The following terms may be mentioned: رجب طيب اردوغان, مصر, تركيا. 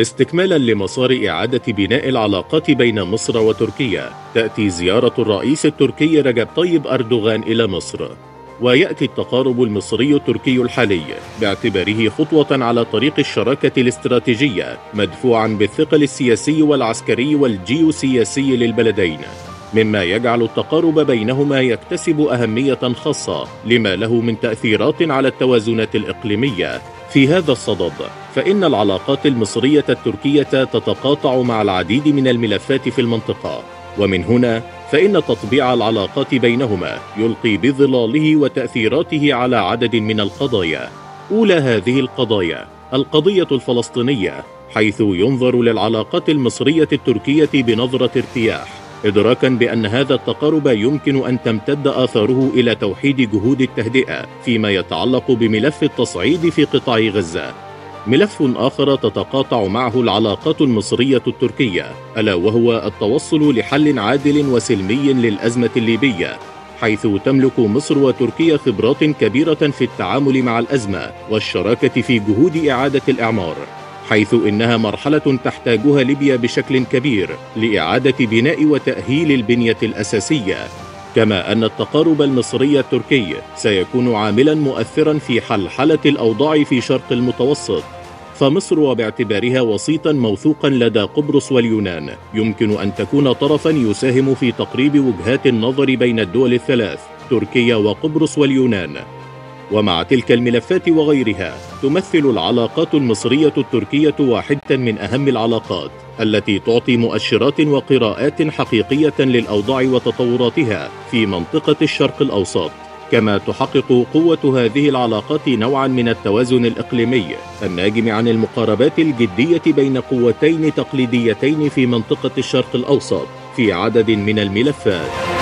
استكمالا لمسار إعادة بناء العلاقات بين مصر وتركيا، تأتي زيارة الرئيس التركي رجب طيب اردوغان إلى مصر، ويأتي التقارب المصري التركي الحالي باعتباره خطوة على طريق الشراكة الاستراتيجية، مدفوعا بالثقل السياسي والعسكري والجيوسياسي للبلدين، مما يجعل التقارب بينهما يكتسب أهمية خاصة لما له من تأثيرات على التوازنات الإقليمية. في هذا الصدد، فإن العلاقات المصرية التركية تتقاطع مع العديد من الملفات في المنطقة، ومن هنا فإن تطبيع العلاقات بينهما يلقي بظلاله وتأثيراته على عدد من القضايا. أولى هذه القضايا القضية الفلسطينية، حيث ينظر للعلاقات المصرية التركية بنظرة ارتياح، إدراكاً بأن هذا التقارب يمكن أن تمتد آثاره إلى توحيد جهود التهدئة فيما يتعلق بملف التصعيد في قطاع غزة. ملف آخر تتقاطع معه العلاقات المصرية التركية، ألا وهو التوصل لحل عادل وسلمي للأزمة الليبية، حيث تملك مصر وتركيا خبرات كبيرة في التعامل مع الأزمة والشراكة في جهود إعادة الإعمار، حيث إنها مرحلة تحتاجها ليبيا بشكل كبير لإعادة بناء وتأهيل البنية الأساسية. كما أن التقارب المصري التركي سيكون عاملا مؤثرا في حلحلة الأوضاع في شرق المتوسط، فمصر وباعتبارها وسيطا موثوقا لدى قبرص واليونان يمكن أن تكون طرفا يساهم في تقريب وجهات النظر بين الدول الثلاث، تركيا وقبرص واليونان. ومع تلك الملفات وغيرها، تمثل العلاقات المصرية التركية واحدة من أهم العلاقات التي تعطي مؤشرات وقراءات حقيقية للأوضاع وتطوراتها في منطقة الشرق الأوسط. كما تحقق قوة هذه العلاقات نوعا من التوازن الإقليمي الناجم عن المقاربات الجدية بين قوتين تقليديتين في منطقة الشرق الأوسط في عدد من الملفات.